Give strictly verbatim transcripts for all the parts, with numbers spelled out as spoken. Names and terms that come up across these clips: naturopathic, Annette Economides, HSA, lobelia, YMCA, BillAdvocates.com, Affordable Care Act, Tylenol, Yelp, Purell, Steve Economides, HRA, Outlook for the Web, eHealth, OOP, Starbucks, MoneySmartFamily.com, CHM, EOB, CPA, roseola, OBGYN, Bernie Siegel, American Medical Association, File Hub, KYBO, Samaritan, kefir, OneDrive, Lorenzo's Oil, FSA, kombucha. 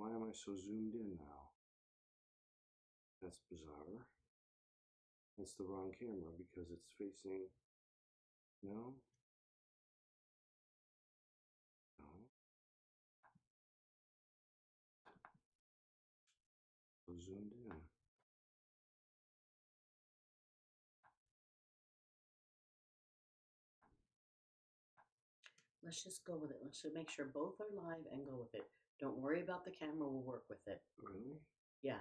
why am I so zoomed in now? That's bizarre. That's the wrong camera because it's facing, no, no. So zoomed in. Let's just go with it. Let's just make sure both are live and go with it. Don't worry about the camera. We'll work with it. Really? Yeah.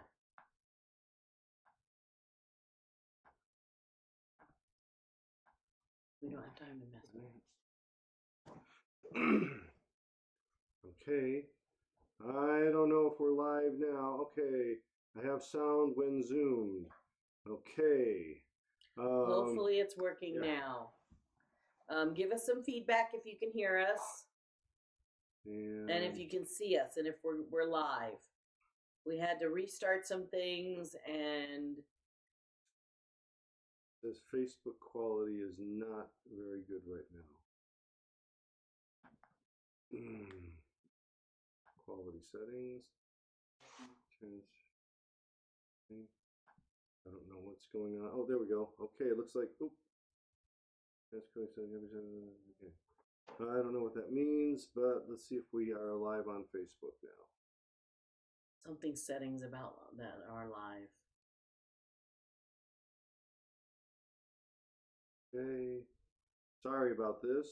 We don't have time to mess with it. Okay. I don't know if we're live now. Okay. I have sound when zoomed. Okay. Um, Hopefully it's working yeah. now. Um, give us some feedback if you can hear us and, and if you can see us and if we're, we're live. We had to restart some things and... This Facebook quality is not very good right now. Mm. Quality settings. Change. I don't know what's going on. Oh, there we go. Okay, it looks like... Oop. That's correct. Okay. I don't know what that means, but let's see if we are live on Facebook now. Something settings about that are live. Okay. Sorry about this.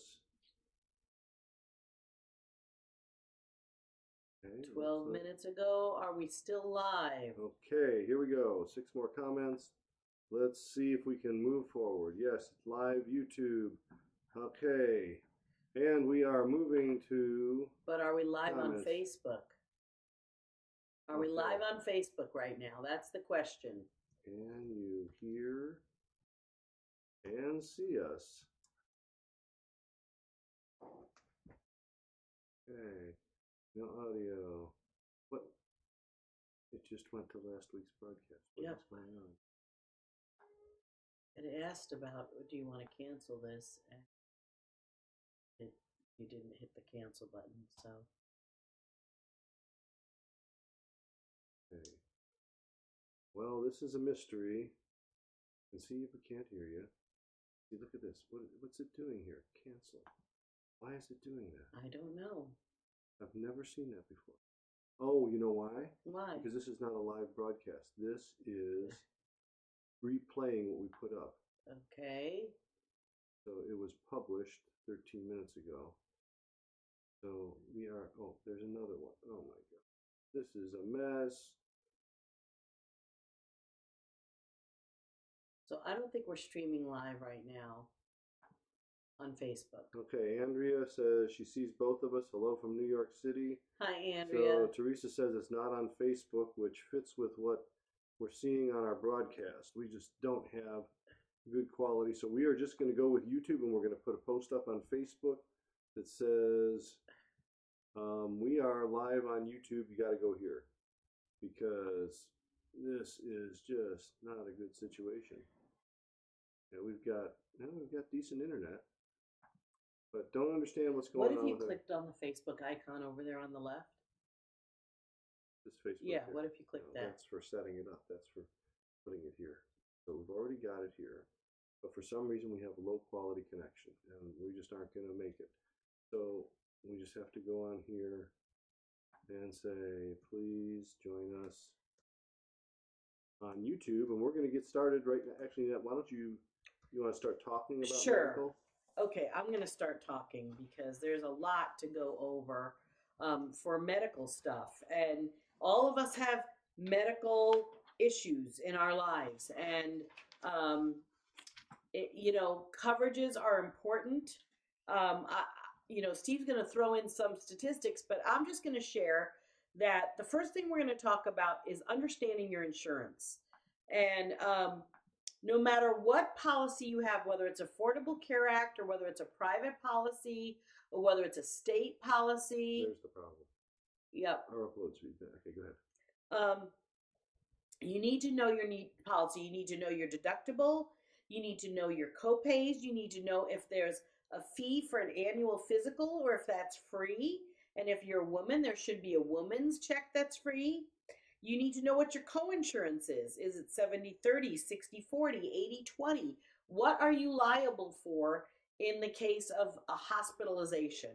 Okay, twelve minutes ago. Are we still live? Okay, here we go. Six more comments. Let's see if we can move forward. Yes, live YouTube. Okay. And we are moving to... But are we live comments. on Facebook? Are okay. we live on Facebook right now? That's the question. Can you hear and see us? Okay. No audio. What? It just went to last week's broadcast. What's going on? It asked about, do you want to cancel this? And it, you didn't hit the cancel button, so. Okay. Well, this is a mystery. And see if we can't hear you. See, look at this. What, what's it doing here? Cancel. Why is it doing that? I don't know. I've never seen that before. Oh, you know why? Why? Because this is not a live broadcast. This is... replaying what we put up. Okay. So it was published thirteen minutes ago. So we are, oh, there's another one. Oh my God. This is a mess. So I don't think we're streaming live right now on Facebook. Okay. Andrea says she sees both of us. Hello from New York City. Hi, Andrea. So Teresa says it's not on Facebook, which fits with what we're seeing on our broadcast. We just don't have good quality. So we are just going to go with YouTube, and we're going to put a post up on Facebook that says, um, we are live on YouTube. You got to go here because this is just not a good situation. And we've got, now we've got decent internet, but don't understand what's going on. What if you clicked on the Facebook icon over there on the left? This Facebook yeah, here. What if you click no, that? That's for setting it up. That's for putting it here. So we've already got it here, but for some reason we have a low quality connection and we just aren't going to make it. So we just have to go on here and say, please join us on YouTube. And we're going to get started right now. Actually, why don't you, you want to start talking about Sure. medical? Okay, I'm going to start talking because there's a lot to go over um, for medical stuff. And all of us have medical issues in our lives, and, um, it, you know, coverages are important. Um, I, you know, Steve's going to throw in some statistics, but I'm just going to share that the first thing we're going to talk about is understanding your insurance. And um, no matter what policy you have, whether it's Affordable Care Act or whether it's a private policy or whether it's a state policy. There's the problem. Yep. Our uploads feedback. Okay, go ahead. Um, you need to know your need policy. You need to know your deductible. You need to know your copays. You need to know if there's a fee for an annual physical or if that's free. And if you're a woman, there should be a woman's check that's free. You need to know what your coinsurance is. Is it seventy thirty, sixty forty, eighty twenty? What are you liable for in the case of a hospitalization?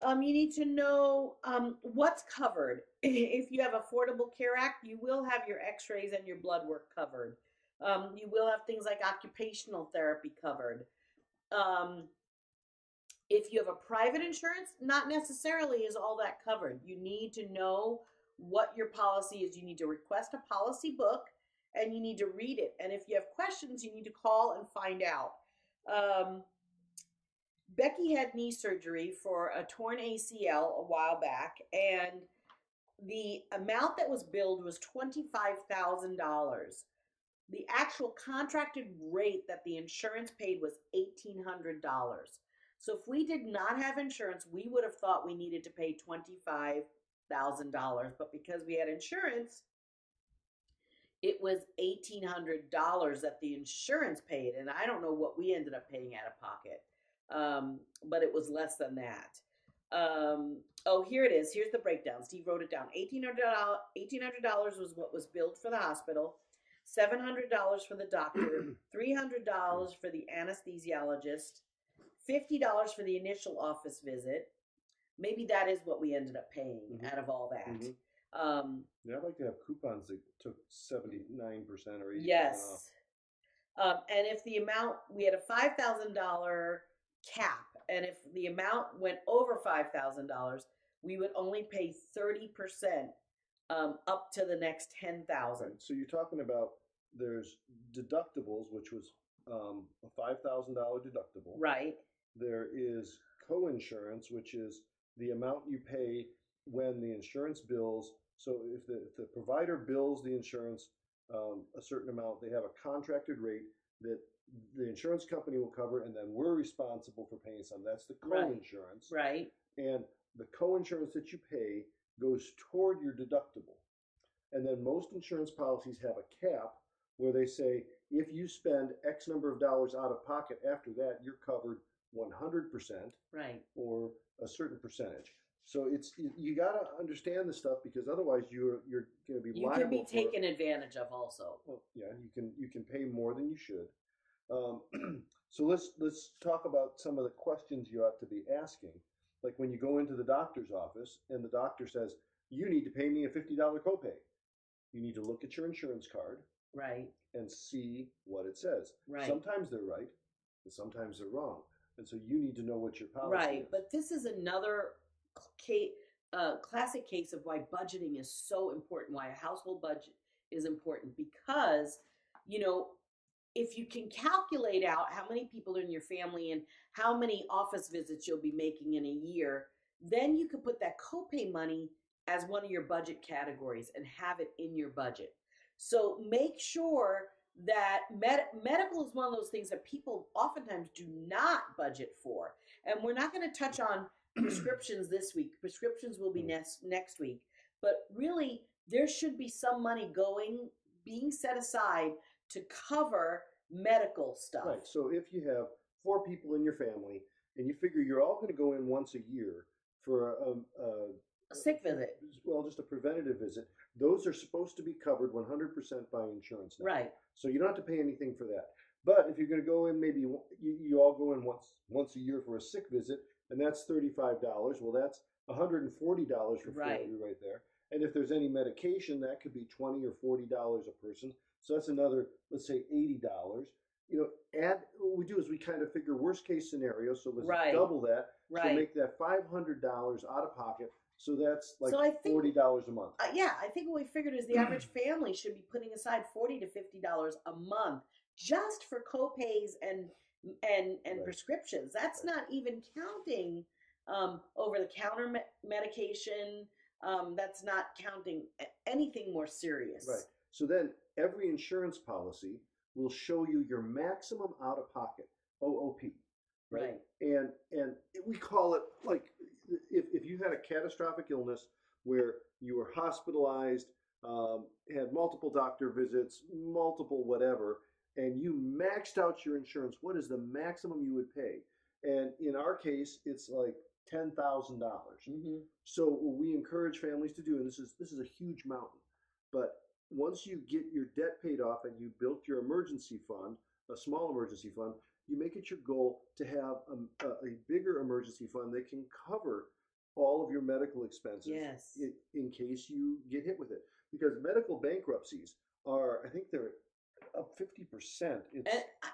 Um, you need to know um, what's covered. If you have Affordable Care Act, you will have your x-rays and your blood work covered. Um, you will have things like occupational therapy covered. Um, if you have a private insurance, not necessarily is all that covered. You need to know what your policy is. You need to request a policy book and you need to read it. And if you have questions, you need to call and find out. Um, Becky had knee surgery for a torn A C L a while back, and the amount that was billed was twenty-five thousand dollars. The actual contracted rate that the insurance paid was eighteen hundred dollars. So if we did not have insurance, we would have thought we needed to pay twenty-five thousand dollars, but because we had insurance, it was eighteen hundred dollars that the insurance paid, and I don't know what we ended up paying out of pocket, um, but it was less than that. Um, oh, here it is. Here's the breakdown. Steve wrote it down. eighteen hundred dollars was what was billed for the hospital, seven hundred dollars for the doctor, three hundred dollars for the anesthesiologist, fifty dollars for the initial office visit. Maybe that is what we ended up paying mm-hmm. out of all that. Mm-hmm. Um, yeah, I'd like to have coupons that took seventy-nine percent or eighty percent yes. off. Um, and if the amount, we had a five thousand dollars cap, and if the amount went over five thousand dollars, we would only pay thirty percent um, up to the next ten thousand dollars. Right. So you're talking about there's deductibles, which was um, a five thousand dollars deductible. Right. There is coinsurance, which is the amount you pay when the insurance bills. So if the, if the provider bills the insurance um, a certain amount, they have a contracted rate that the insurance company will cover, and then we're responsible for paying some. That's the coinsurance. Right. And the coinsurance that you pay goes toward your deductible. And then most insurance policies have a cap where they say, if you spend X number of dollars out of pocket after that, you're covered one hundred percent right. or a certain percentage. So it's you got to understand this stuff, because otherwise you're you're going to be liable. You can be taken advantage of also. Well, yeah, you can you can pay more than you should. Um, so let's let's talk about some of the questions you ought to be asking. Like when you go into the doctor's office and the doctor says, "You need to pay me a fifty dollar copay." You need to look at your insurance card, right, and see what it says. Right. Sometimes they're right, and sometimes they're wrong, and so you need to know what your policy is. Right, but this is another. Uh, classic case of why budgeting is so important, why a household budget is important, because, you know, if you can calculate out how many people are in your family and how many office visits you'll be making in a year, then you could put that copay money as one of your budget categories and have it in your budget. So make sure that med medical is one of those things that people oftentimes do not budget for. And we're not going to touch on prescriptions this week. Prescriptions will be next next week. But really, there should be some money going, being set aside to cover medical stuff. Right. So if you have four people in your family and you figure you're all going to go in once a year for a, a, a sick visit, well, just a preventative visit, those are supposed to be covered one hundred percent by insurance now. Right. So you don't have to pay anything for that. But if you're going to go in, maybe you, you all go in once once a year for a sick visit, and that's thirty-five dollars. Well, that's one hundred forty dollars for right. you right there. And if there's any medication, that could be twenty dollars or forty dollars a person. So that's another, let's say, eighty dollars. You know, add, what we do is we kind of figure worst case scenario. So let's right. double that. Right. So make that five hundred dollars out of pocket. So that's like so I think, forty dollars a month. Uh, yeah, I think what we figured is the average family should be putting aside forty to fifty dollars a month just for co-pays and and and right. prescriptions. That's right. Not even counting um over-the-counter me medication. Um that's not counting anything more serious. Right. So then every insurance policy will show you your maximum out-of-pocket, O O P, right? Right. And and we call it, like, if, if you had a catastrophic illness where you were hospitalized, um had multiple doctor visits, multiple whatever, and you maxed out your insurance, what is the maximum you would pay? And in our case, it's like ten thousand dollars. Mm-hmm. So what we encourage families to do, and this is this is a huge mountain, but once you get your debt paid off and you built your emergency fund, a small emergency fund, you make it your goal to have a, a bigger emergency fund that can cover all of your medical expenses, yes, in, in case you get hit with it. Because medical bankruptcies are, I think they're up fifty percent. It's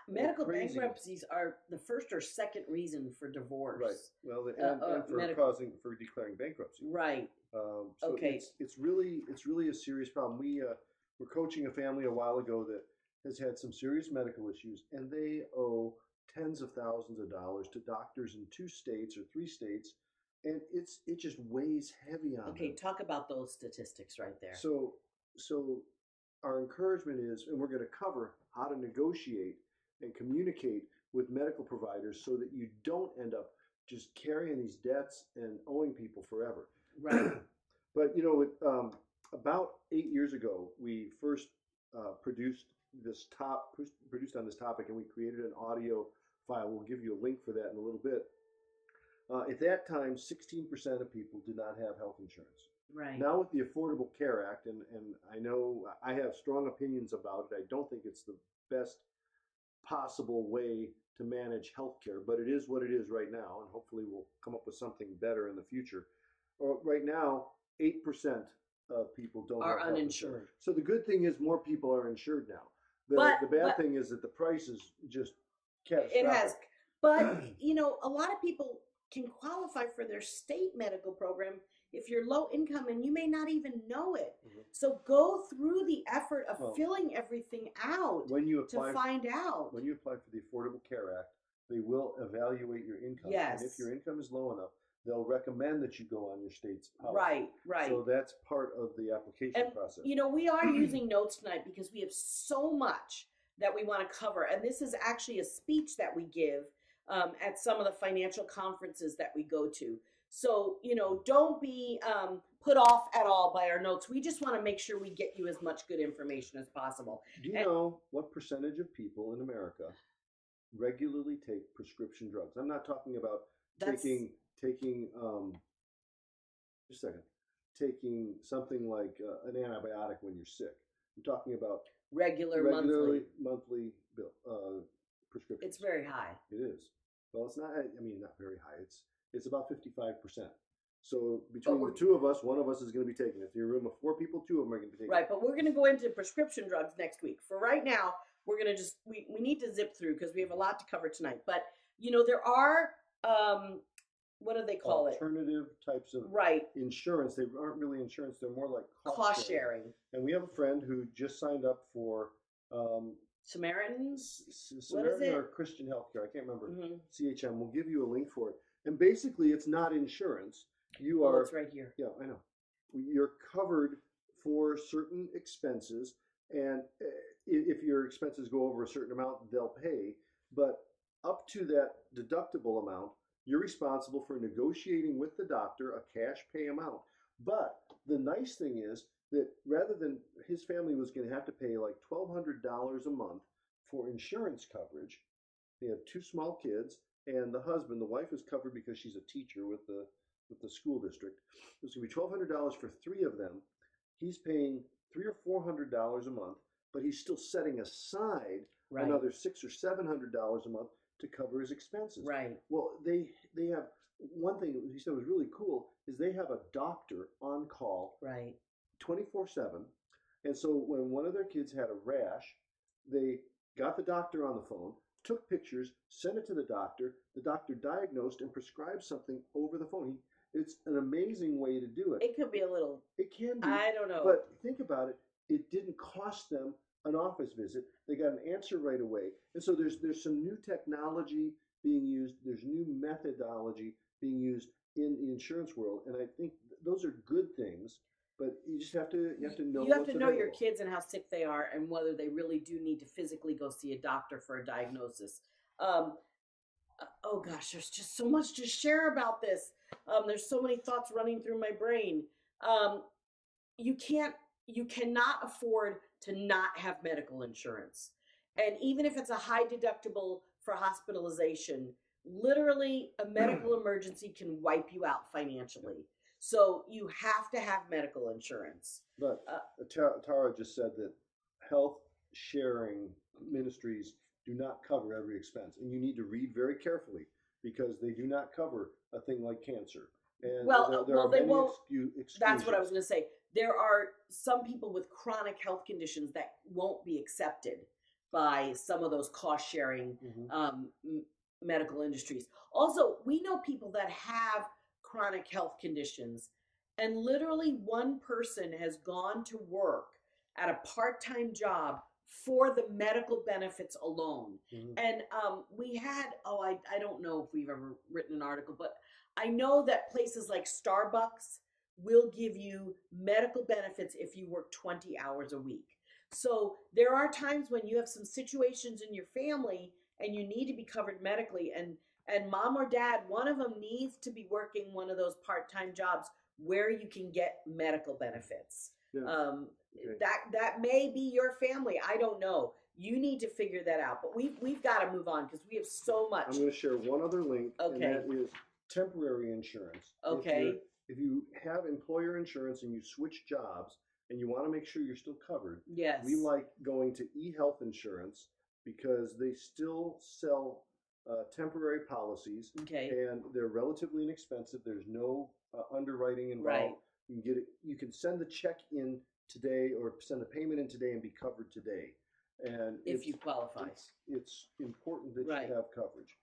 medical crazy. Bankruptcies are the first or second reason for divorce. Right. Well, and, uh, and for medical. causing, for declaring bankruptcy. Right. Um, so okay. It's, it's really, it's really a serious problem. We uh, were coaching a family a while ago that has had some serious medical issues, and they owe tens of thousands of dollars to doctors in two states or three states. And it's, it just weighs heavy on okay, them. Okay. Talk about those statistics right there. So, so our encouragement is, and we're going to cover how to negotiate and communicate with medical providers so that you don't end up just carrying these debts and owing people forever. Right. But, you know, it, um, about eight years ago, we first uh, produced this top produced on this topic, and we created an audio file. We'll give you a link for that in a little bit. Uh, at that time, sixteen percent of people did not have health insurance. Right. Now with the Affordable Care Act, and, and I know I have strong opinions about it. I don't think it's the best possible way to manage health care, but it is what it is right now, and hopefully we'll come up with something better in the future. Or right now, eight percent of people don't are have uninsured. Health insurance. So the good thing is more people are insured now. The, but, the bad but, thing is that the price is just catastrophic. It has. But, you know, a lot of people can qualify for their state medical program if you're low income, and you may not even know it. Mm-hmm. So go through the effort of well, filling everything out when you apply, to find out. When you apply for the Affordable Care Act, they will evaluate your income. Yes. And if your income is low enough, they'll recommend that you go on your state's policy. Right, right. So that's part of the application and, process. You know, we are using notes tonight because we have so much that we want to cover. And this is actually a speech that we give Um, at some of the financial conferences that we go to. So, you know, don't be um, put off at all by our notes. We just want to make sure we get you as much good information as possible. Do you and, know what percentage of people in America regularly take prescription drugs? I'm not talking about taking, taking, um, just a second, taking something like uh, an antibiotic when you're sick. I'm talking about regular regularly monthly, monthly bill, uh, prescriptions. It's very high. It is. Well, it's not, I mean, not very high. It's it's about fifty-five percent. So between the two of us, one of us is going to be taking it. If you're in a room of four people, two of them are going to be taking it. Right, but we're going to go into prescription drugs next week. For right now, we're going to just, we, we need to zip through because we have a lot to cover tonight. But, you know, there are, um, what do they call it? Alternative types of right. insurance. They aren't really insurance. They're more like cost sharing. sharing. And we have a friend who just signed up for um Samaritans? Samaritan what is it? Or Christian healthcare. I can't remember. Mm-hmm. C H M. We'll give you a link for it. And basically, it's not insurance. You oh, are. It's right here. Yeah, I know. You're covered for certain expenses, and if your expenses go over a certain amount, they'll pay. But up to that deductible amount, you're responsible for negotiating with the doctor a cash pay amount. But the nice thing is, that rather than his family was going to have to pay like twelve hundred dollars a month for insurance coverage, they have two small kids, and the husband, the wife is covered because she's a teacher with the with the school district. It was going to be twelve hundred dollars for three of them. He's paying three or four hundred dollars a month, but he's still setting aside right. another six or seven hundred dollars a month to cover his expenses. Right. Well, they they have one thing he said was really cool is they have a doctor on call. Right. twenty-four seven. And so when one of their kids had a rash, they got the doctor on the phone, took pictures, sent it to the doctor. The doctor diagnosed and prescribed something over the phone. It's an amazing way to do it. It could be a little. It can be. I don't know. But think about it. It didn't cost them an office visit. They got an answer right away. And so there's there's some new technology being used. There's new methodology being used in the insurance world. And I think those are good things. But you just have to you have to know you have to know your kids and how sick they are and whether they really do need to physically go see a doctor for a diagnosis. Um, oh gosh, there's just so much to share about this. Um, there's so many thoughts running through my brain. Um, you can't you cannot afford to not have medical insurance, and even if it's a high deductible for hospitalization, literally a medical emergency can wipe you out financially. So you have to have medical insurance. But uh, Tara just said that health sharing ministries do not cover every expense. And you need to read very carefully because they do not cover a thing like cancer. And well, there, there well, they won't. Excu- that's what I was going to say. There are some people with chronic health conditions that won't be accepted by some of those cost sharing mm-hmm. um, m- medical industries. Also, we know people that have chronic health conditions, and literally one person has gone to work at a part-time job for the medical benefits alone. Mm-hmm. And um, we had, oh, I, I don't know if we've ever written an article, but I know that places like Starbucks will give you medical benefits if you work twenty hours a week. So there are times when you have some situations in your family and you need to be covered medically, and and mom or dad, one of them needs to be working one of those part-time jobs where you can get medical benefits. Yeah. Um, okay. That that may be your family. I don't know. You need to figure that out. But we've, we've got to move on because we have so much. I'm going to share one other link, okay. and that is temporary insurance. Okay. If, if you have employer insurance and you switch jobs and you want to make sure you're still covered, yes. we like going to eHealth insurance because they still sell uh, temporary policies, okay. and they're relatively inexpensive. There's no uh, underwriting involved. Right. You can get it, you can send the check in today or send the payment in today and be covered today. And if you qualify, it's, it's important that right. you have coverage.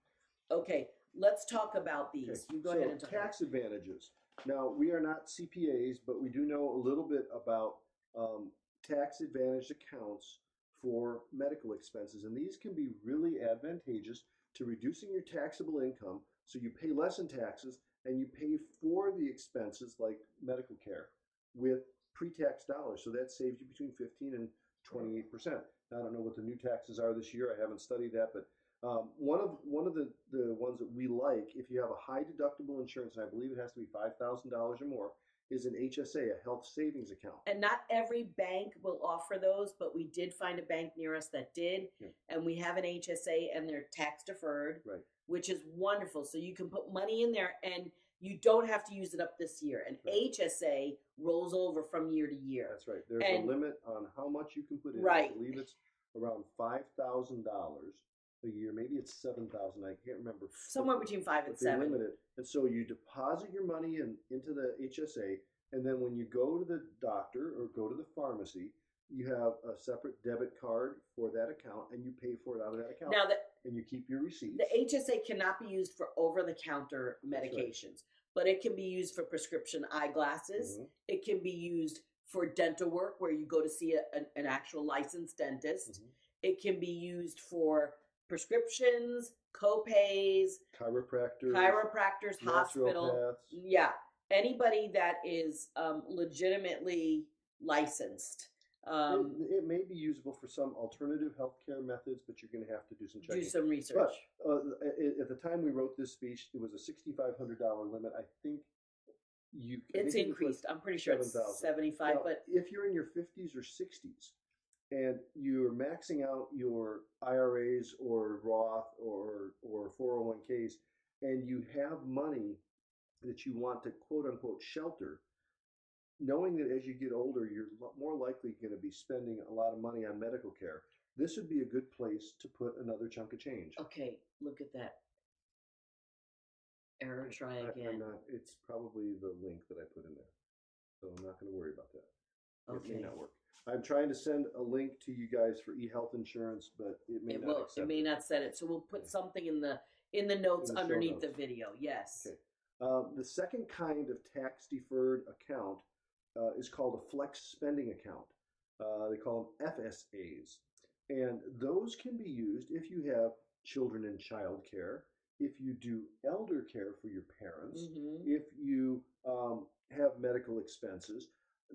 Okay, let's talk about these. Okay. You go so ahead and talk tax about advantages. Now, we are not C P As, but we do know a little bit about um, tax advantaged accounts for medical expenses, and these can be really advantageous to reducing your taxable income, so you pay less in taxes and you pay for the expenses like medical care with pre-tax dollars. So that saves you between fifteen and twenty-eight percent. I don't know what the new taxes are this year. I haven't studied that, but um, one of one of the, the ones that we like, if you have a high deductible insurance, and I believe it has to be five thousand dollars or more, is an H S A, a health savings account. And not every bank will offer those, but we did find a bank near us that did, yeah. and we have an H S A, and they're tax deferred, right. which is wonderful. So you can put money in there, and you don't have to use it up this year. An right. H S A rolls over from year to year. That's right. There's and, a limit on how much you can put in. Right. I believe it's around five thousand dollars a year. Maybe it's seven thousand dollars. I can't remember. Somewhere between five and seven. They limit it. And so you deposit your money in, into the H S A, and then when you go to the doctor or go to the pharmacy, you have a separate debit card for that account, and you pay for it out of that account. Now, the, and you keep your receipts. The H S A cannot be used for over-the-counter medications, right. but it can be used for prescription eyeglasses. Mm-hmm. It can be used for dental work, where you go to see a, an, an actual licensed dentist. Mm-hmm. It can be used for prescriptions, co-pays, chiropractors, chiropractors, hospital, yeah, anybody that is um, legitimately licensed. Um, it, it may be usable for some alternative healthcare methods, but you're going to have to do some checking. Do some research. But, uh, at the time we wrote this speech, it was a six thousand five hundred dollars limit. I think you. I it's think increased. It I'm pretty sure seven, it's seventy-five. Now, but if you're in your fifties or sixties, and you're maxing out your I R As or Roth or or four oh one k's, and you have money that you want to quote-unquote shelter, knowing that as you get older, you're more likely going to be spending a lot of money on medical care, this would be a good place to put another chunk of change. Okay, look at that. Error, try again. I, I'm not, it's probably the link that I put in there, so I'm not going to worry about that. Okay. It may not work. I'm trying to send a link to you guys for eHealth insurance, but it may it not. Will, it may not set it. So we'll put something in the in the notes in the underneath notes. The video. Yes. Okay. Um, the second kind of tax deferred account uh, is called a flex spending account. Uh, they call them F S As, and those can be used if you have children in child care, if you do elder care for your parents, mm-hmm. if you um, have medical expenses.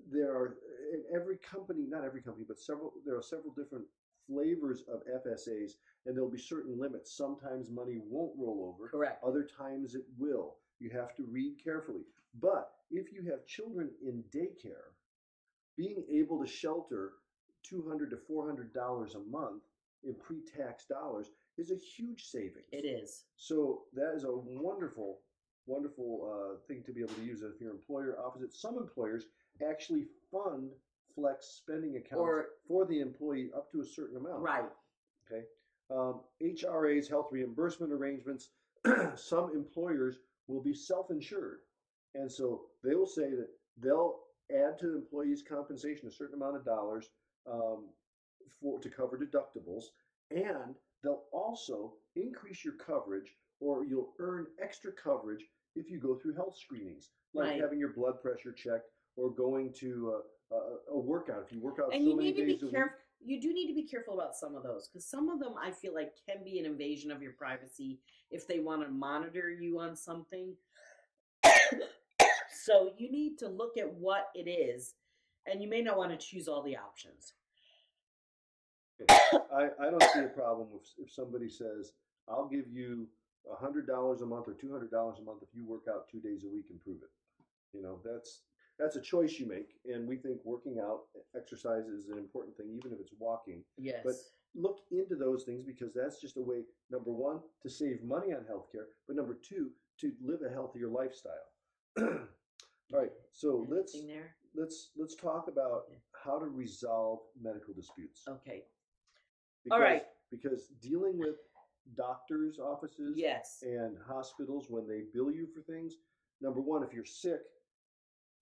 There are in every company, not every company, but several, there are several different flavors of F S As, and there'll be certain limits. Sometimes money won't roll over. Correct. Other times it will. You have to read carefully. But if you have children in daycare, being able to shelter two hundred to four hundred dollars a month in pre-tax dollars is a huge savings. It is. So that is a wonderful, wonderful uh, thing to be able to use if your employer offers it. Some employers actually fund flex spending accounts or, for the employee up to a certain amount. Right. Okay. Um, H R As, health reimbursement arrangements, some employers will be self-insured. And so they will say that they'll add to the employee's compensation a certain amount of dollars um, for to cover deductibles, and they'll also increase your coverage, or you'll earn extra coverage if you go through health screenings, like right. having your blood pressure checked or going to a, a, a workout. If you work out and so you many need to days be a careful. week, you do need to be careful about some of those, because some of them I feel like can be an invasion of your privacy if they want to monitor you on something. So you need to look at what it is, and you may not want to choose all the options. Okay. I, I don't see a problem if, if somebody says, I'll give you one hundred dollars a month or two hundred dollars a month if you work out two days a week and prove it. You know, that's that's a choice you make, and we think working out, exercise is an important thing, even if it's walking. Yes. But look into those things, because that's just a way, number one, to save money on healthcare, but number two, to live a healthier lifestyle. All right, so let's let's let's talk about how to resolve medical disputes. Okay. Because, all right. Because dealing with doctors' offices yes. and hospitals when they bill you for things, number one, if you're sick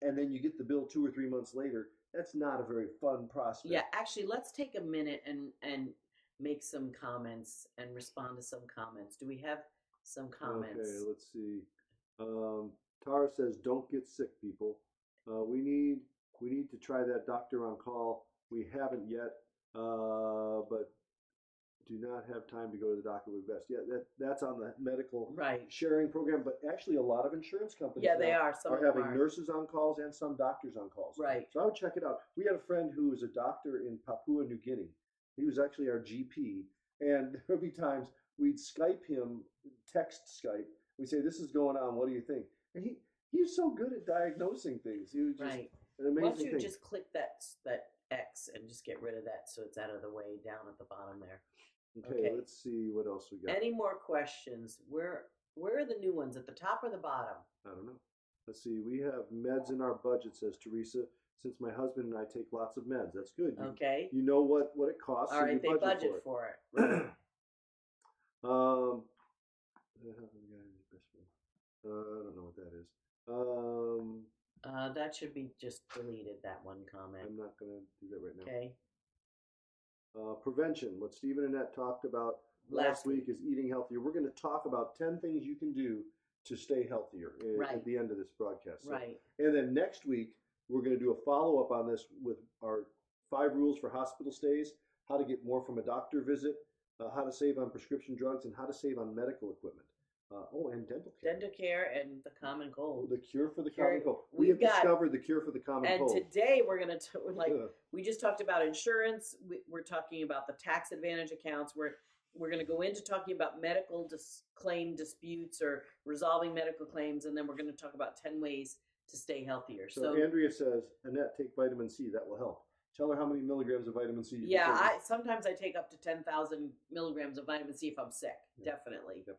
and then you get the bill two or three months later, that's not a very fun prospect. Yeah, actually, let's take a minute and and make some comments and respond to some comments. Do we have some comments? Okay, let's see. Um, Tara says, don't get sick, people. Uh, we need we need to try that doctor on call. We haven't yet, uh, but do not have time to go to the doctor with best. Yeah, that, that's on the medical right. sharing program, but actually a lot of insurance companies yeah, they are. Some are having are. nurses on calls and some doctors on calls. Right. So I would check it out. We had a friend who was a doctor in Papua New Guinea. He was actually our G P, and there would be times we'd Skype him, text Skype. We'd say, this is going on, what do you think? And he, he's so good at diagnosing things. He was just right. an amazing Why don't you thing. Just click that that X and just get rid of that so it's out of the way down at the bottom there. Okay, okay. Let's see what else we got. Any more questions? Where where are the new ones? At the top or the bottom? I don't know. Let's see. We have meds in our budget, says Teresa. Since my husband and I take lots of meds. That's good. You, okay. You know what, what it costs. All right, they budget, budget for it. For it. Right. um. Uh, I don't know what that is. Um, uh, that should be just deleted, that one comment. I'm not going to do that right now. Okay. Uh, prevention, what Steve and Annette talked about last, last week, week is eating healthier. We're going to talk about ten things you can do to stay healthier right. at, at the end of this broadcast. So, right. And then next week, we're going to do a follow-up on this with our five rules for hospital stays, how to get more from a doctor visit, uh, how to save on prescription drugs, and how to save on medical equipment. Uh, oh, and dental care. Dental care and the common cold. The cure for the cure, common cold. We have got, discovered the cure for the common and cold. And today we're going to, like, yeah. we just talked about insurance. We, we're talking about the tax advantage accounts. We're, we're going to go into talking about medical dis claim disputes or resolving medical claims. And then we're going to talk about ten ways to stay healthier. So, so Andrea says, Annette, take vitamin C. That will help. Tell her how many milligrams of vitamin C you yeah, can take. Yeah, sometimes I take up to ten thousand milligrams of vitamin C if I'm sick. Yeah. Definitely. Yep.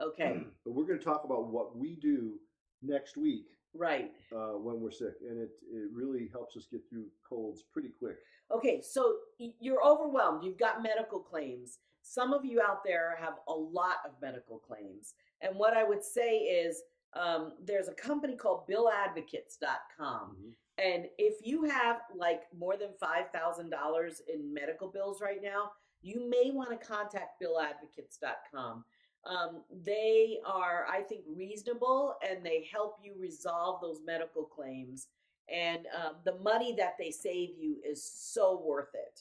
Okay. But we're going to talk about what we do next week. Right. Uh, when we're sick. And it, it really helps us get through colds pretty quick. Okay. So you're overwhelmed. You've got medical claims. Some of you out there have a lot of medical claims. And what I would say is um, there's a company called Bill Advocates dot com. Mm-hmm. And if you have like more than five thousand dollars in medical bills right now, you may want to contact Bill Advocates dot com. Um, they are, I think, reasonable, and they help you resolve those medical claims, and um, the money that they save you is so worth it.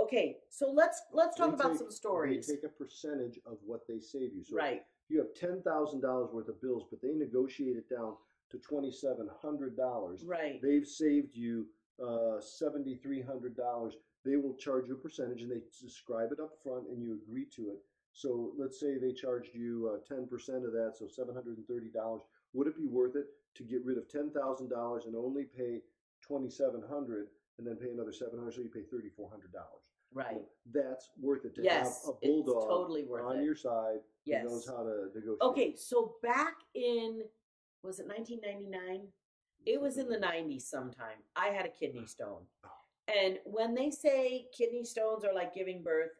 Okay, so let's let's talk they about take, some stories. They take a percentage of what they save you. So right. You have ten thousand dollars worth of bills, but they negotiate it down to twenty seven hundred dollars. Right. They've saved you uh, seventy three hundred dollars. They will charge you a percentage, and they describe it up front, and you agree to it. So let's say they charged you uh, ten percent of that, so seven hundred thirty dollars. Would it be worth it to get rid of ten thousand dollars and only pay two thousand seven hundred dollars and then pay another seven hundred dollars, so you pay three thousand four hundred dollars? Right. So that's worth it to yes, have a bulldog it's totally worth on it. your side yes. who knows how to negotiate. Okay, so back in, was it nineteen ninety-nine? It was in the nineties sometime. I had a kidney stone. And when they say kidney stones are like giving birth,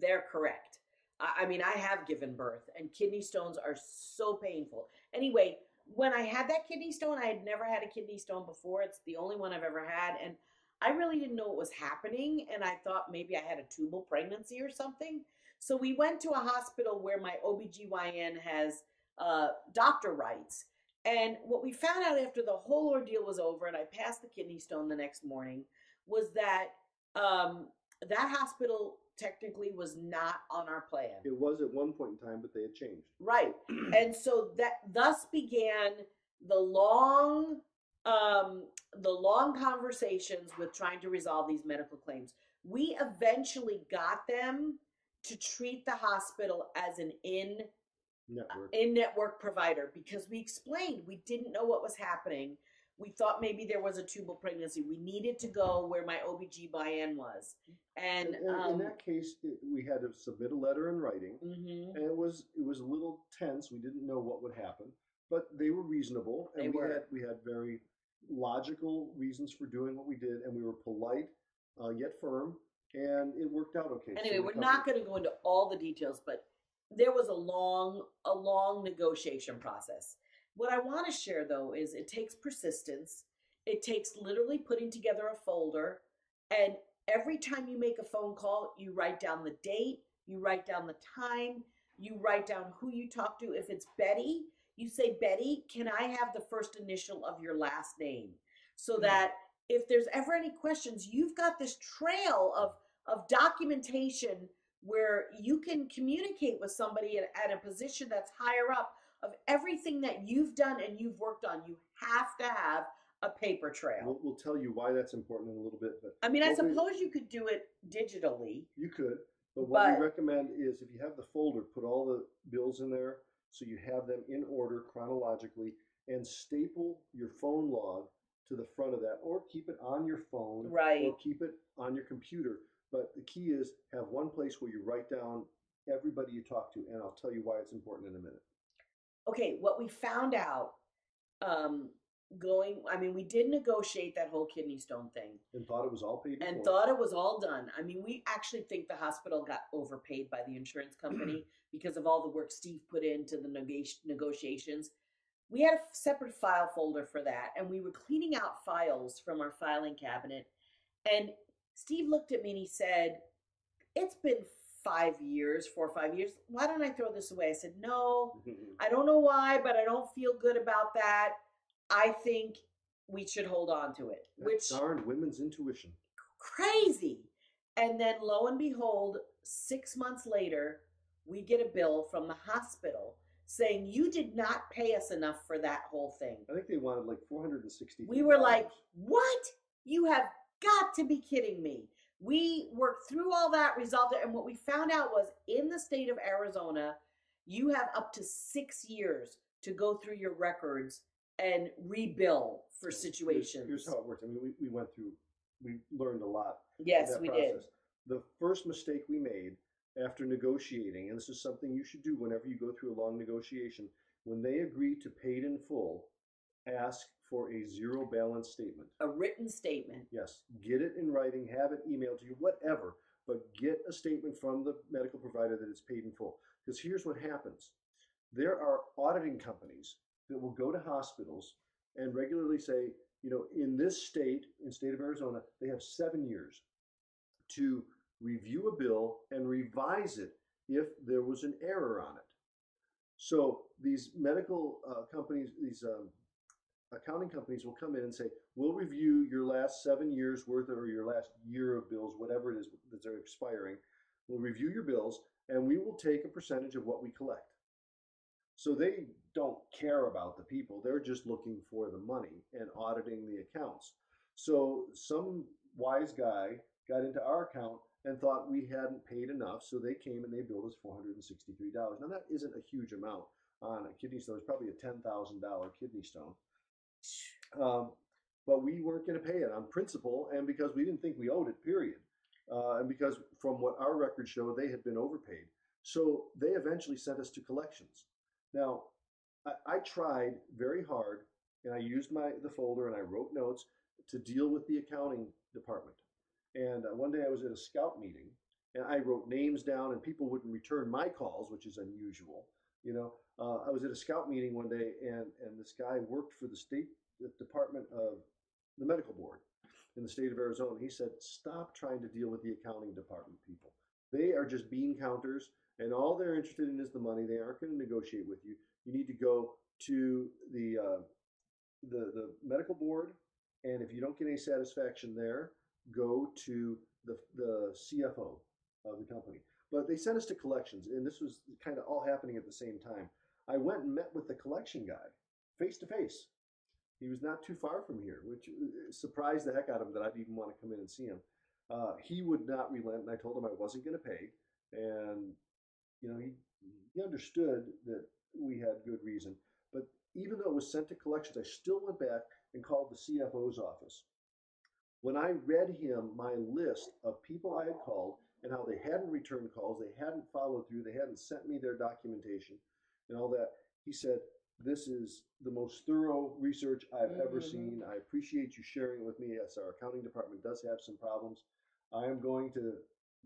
they're correct. I mean, I have given birth, and kidney stones are so painful. Anyway, when I had that kidney stone, I had never had a kidney stone before. It's the only one I've ever had. And I really didn't know what was happening. And I thought maybe I had a tubal pregnancy or something. So we went to a hospital where my O B G Y N has uh, doctor rights. And what we found out after the whole ordeal was over, and I passed the kidney stone the next morning, was that um, that hospital technically was not on our plan. It was at one point in time, but they had changed. Right. And so that thus began the long, um, the long conversations with trying to resolve these medical claims. We eventually got them to treat the hospital as an in Network. in-network provider, because we explained we didn't know what was happening. We thought maybe there was a tubal pregnancy. We needed to go where my O B G Y N was. And, and, and um, in that case, it, we had to submit a letter in writing, mm-hmm. and it was it was a little tense. We didn't know what would happen, but they were reasonable, and they we were. had we had very logical reasons for doing what we did, and we were polite uh, yet firm, and it worked out okay. Anyway, so we're covered. not going to go into all the details, but there was a long, a long negotiation process. What I want to share, though, is it takes persistence. It takes literally putting together a folder. And every time you make a phone call, you write down the date, you write down the time, you write down who you talk to. If it's Betty, you say, Betty, can I have the first initial of your last name? So mm-hmm. that if there's ever any questions, you've got this trail of, of documentation where you can communicate with somebody at, at a position that's higher up of everything that you've done and you've worked on. You have to have a paper trail. We'll, we'll tell you why that's important in a little bit. But I mean, I suppose we, you could do it digitally. You could, but what but, we recommend is if you have the folder, put all the bills in there so you have them in order chronologically, and staple your phone log to the front of that, or keep it on your phone, right. or keep it on your computer. But the key is have one place where you write down everybody you talk to, and I'll tell you why it's important in a minute. Okay, what we found out um, going, I mean, we did negotiate that whole kidney stone thing. And thought it was all paid for. And thought it was all done. I mean, we actually think the hospital got overpaid by the insurance company because of all the work Steve put into the neg- negotiations. We had a separate file folder for that, and we were cleaning out files from our filing cabinet, and Steve looked at me and he said, it's been five years, four or five years. Why don't I throw this away? I said, no, I don't know why, but I don't feel good about that. I think we should hold on to it. That which darn women's intuition. Crazy. And then lo and behold, six months later, we get a bill from the hospital saying you did not pay us enough for that whole thing. I think they wanted like four hundred sixty dollars. We were like, what? You have got to be kidding me. We worked through all that, resolved it, and what we found out was in the state of Arizona, you have up to six years to go through your records and rebill for situations. Here's, here's how it worked. I mean, we, we went through, we learned a lot. Yes, we process. did. The first mistake we made after negotiating, and this is something you should do whenever you go through a long negotiation, when they agree to paid in full, ask for a zero balance statement. A written statement. Yes. Get it in writing, have it emailed to you, whatever, but get a statement from the medical provider that it's paid in full. Because here's what happens. There are auditing companies that will go to hospitals and regularly say, you know, in this state, in state of Arizona, they have seven years to review a bill and revise it if there was an error on it. So these medical uh, companies, these um, accounting companies will come in and say, we'll review your last seven years worth or your last year of bills, whatever it is that are expiring. We'll review your bills and we will take a percentage of what we collect. So they don't care about the people. They're just looking for the money and auditing the accounts. So some wise guy got into our account and thought we hadn't paid enough. So they came and they billed us four hundred sixty-three dollars. Now that isn't a huge amount on a kidney stone. It's probably a ten thousand dollars kidney stone. Um, but we weren't going to pay it on principle and because we didn't think we owed it, period. uh, and because from what our records show, they had been overpaid. So they eventually sent us to collections. Now, I, I tried very hard, and I used my the folder and I wrote notes to deal with the accounting department. And uh, one day I was at a scout meeting, and I wrote names down, and people wouldn't return my calls, which is unusual. You know, uh, I was at a scout meeting one day, and and this guy worked for the state the department of the medical board in the state of Arizona. He said, "Stop trying to deal with the accounting department people. They are just bean counters, and all they're interested in is the money. They aren't going to negotiate with you. You need to go to the uh, the the medical board, and if you don't get any satisfaction there, go to the the C F O of the company." But they sent us to collections, and this was kind of all happening at the same time. I went and met with the collection guy face to face. He was not too far from here, which surprised the heck out of him that I'd even want to come in and see him. Uh, he would not relent, and I told him I wasn't going to pay. And you know, he he understood that we had good reason. But even though it was sent to collections, I still went back and called the C F O's office. When I read him my list of people I had called and how they hadn't returned calls, they hadn't followed through, they hadn't sent me their documentation and all that, he said, "This is the most thorough research I've ever seen. I appreciate you sharing it with me. Yes, our accounting department does have some problems. I am going to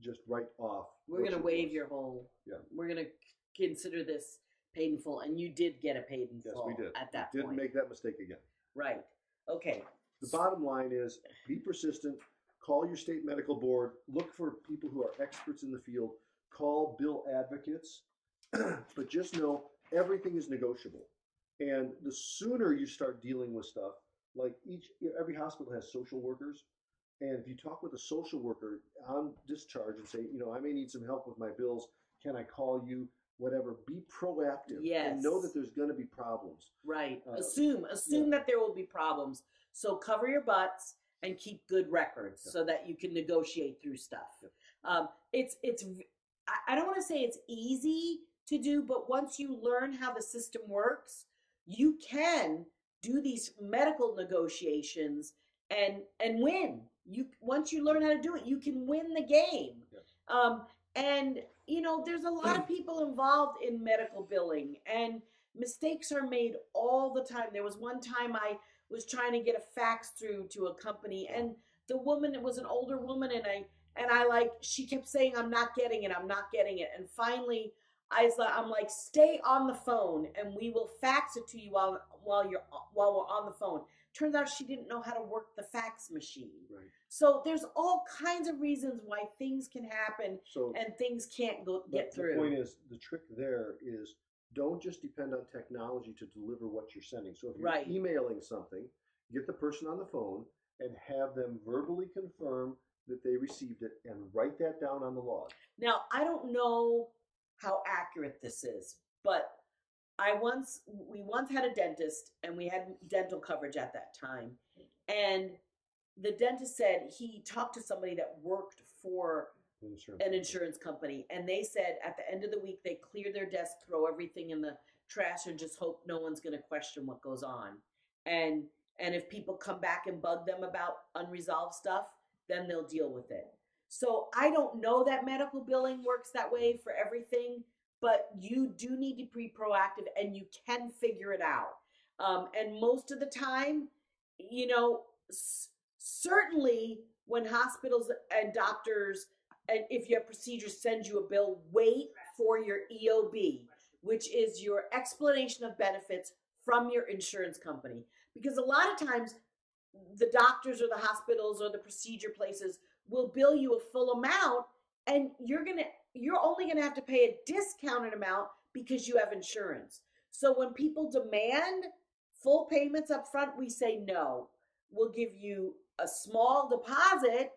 just write off. We're going to waive your whole, yeah. We're going to consider this paid in full." And you did get a paid in full yes, we did. At that we point. Didn't make that mistake again. Right. Okay. The bottom line is be persistent. Call your state medical board. Look for people who are experts in the field. Call Bill Advocates. But just know everything is negotiable. And the sooner you start dealing with stuff, like each every hospital has social workers, and if you talk with a social worker on discharge and say, you know, I may need some help with my bills, can I call you, whatever, be proactive. Yes. And know that there's going to be problems. Right. Uh, assume assume yeah. that there will be problems. So cover your butts and keep good records yeah. so that you can negotiate through stuff. Yeah. Um, it's it's I don't want to say it's easy to do, but once you learn how the system works, you can do these medical negotiations and and win. You once you learn how to do it, you can win the game. Yeah. Um, and you know, there's a lot of people involved in medical billing, and mistakes are made all the time. There was one time I was trying to get a fax through to a company, and the woman, it was an older woman, and I and I like she kept saying, "I'm not getting it, I'm not getting it," and finally. I was like, I'm like, stay on the phone, and we will fax it to you while while you're while we're on the phone. Turns out she didn't know how to work the fax machine. Right. So there's all kinds of reasons why things can happen so and things can't go get the, through. The point is, the trick there is don't just depend on technology to deliver what you're sending. So if you're right. emailing something, get the person on the phone and have them verbally confirm that they received it, and write that down on the log. Now I don't know how accurate this is, but I once we once had a dentist, and we had dental coverage at that time, and the dentist said he talked to somebody that worked for insurance. an insurance company, and they said at the end of the week they clear their desk, throw everything in the trash, and just hope no one's going to question what goes on, and and if people come back and bug them about unresolved stuff, then they'll deal with it. So I don't know that medical billing works that way for everything, but you do need to be proactive, and you can figure it out. Um, and most of the time, you know, s certainly when hospitals and doctors, and if you have procedures, send you a bill, wait for your E O B, which is your explanation of benefits from your insurance company. Because a lot of times the doctors or the hospitals or the procedure places will bill you a full amount, and you're gonna you're only gonna have to pay a discounted amount because you have insurance. So when people demand full payments up front, we say no. We'll give you a small deposit,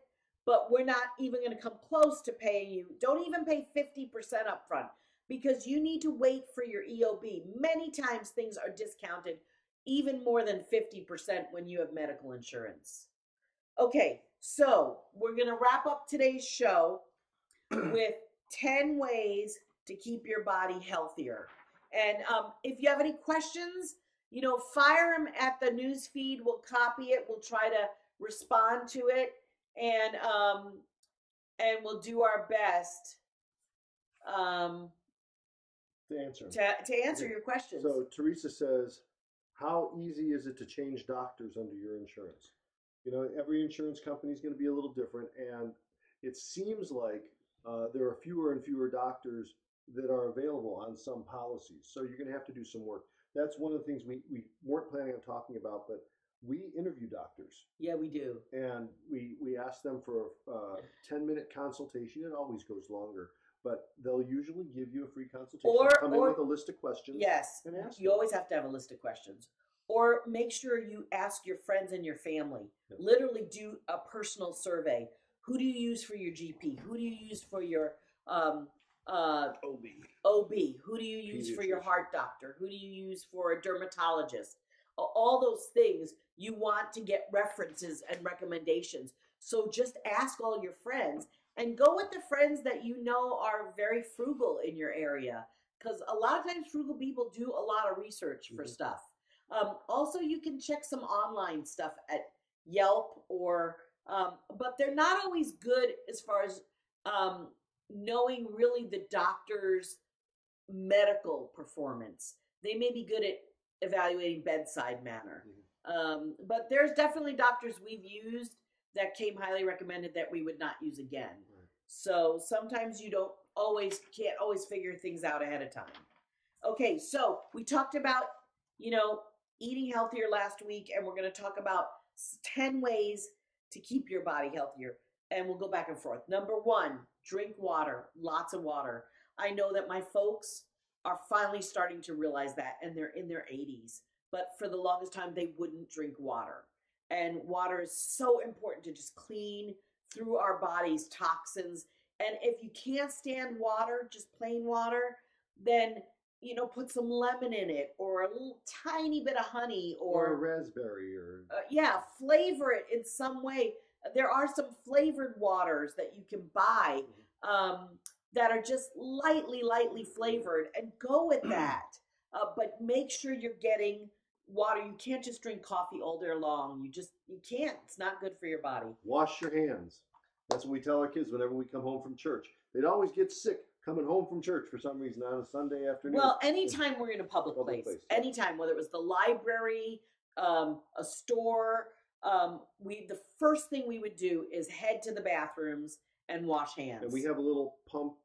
but we're not even gonna come close to paying you. Don't even pay fifty percent up front, because you need to wait for your E O B. Many times things are discounted even more than fifty percent when you have medical insurance. Okay. So we're going to wrap up today's show with ten ways to keep your body healthier. And um, if you have any questions, you know, fire them at the news feed. We'll copy it. We'll try to respond to it. And um, and we'll do our best um, to answer to, to answer okay. your questions. So Teresa says, how easy is it to change doctors under your insurance? You know, every insurance company is going to be a little different, and it seems like uh, there are fewer and fewer doctors that are available on some policies. So you're going to have to do some work. That's one of the things we, we weren't planning on talking about, but we interview doctors. Yeah, we do. And we, we ask them for a ten-minute consultation. It always goes longer, but they'll usually give you a free consultation. Or come or, in with a list of questions. Yes, and ask you them. Always have to have a list of questions. Or make sure you ask your friends and your family. Yep. Literally do a personal survey. Who do you use for your G P? Who do you use for your um, uh, O B? O B. Who do you use for your heart doctor? Who do you use for a dermatologist? All those things, you want to get references and recommendations. So just ask all your friends and go with the friends that you know are very frugal in your area. Because a lot of times frugal people do a lot of research for mm-hmm. stuff. Um, also, you can check some online stuff at Yelp or, um, but they're not always good as far as um, knowing really the doctor's medical performance. They may be good at evaluating bedside manner. Mm-hmm. Um, but there's definitely doctors we've used that came highly recommended that we would not use again. Right. So sometimes you don't always, can't always figure things out ahead of time. Okay, so we talked about, you know, eating healthier last week, and we're going to talk about ten ways to keep your body healthier, and we'll go back and forth. Number one, drink water, lots of water. I know that my folks are finally starting to realize that, and they're in their eighties, but for the longest time, they wouldn't drink water, and water is so important to just clean through our body's toxins, and if you can't stand water, just plain water, then you know, put some lemon in it, or a little tiny bit of honey, or, or a raspberry, or uh, yeah, flavor it in some way. There are some flavored waters that you can buy um, that are just lightly, lightly flavored, and go with that. Uh, but make sure you're getting water. You can't just drink coffee all day long. You just you can't. It's not good for your body. Wash your hands. That's what we tell our kids whenever we come home from church. They'd always get sick coming home from church for some reason on a Sunday afternoon. Well, anytime we're in a public, public place, place yeah. anytime, whether it was the library, um, a store, um, we the first thing we would do is head to the bathrooms and wash hands. And we have a little pump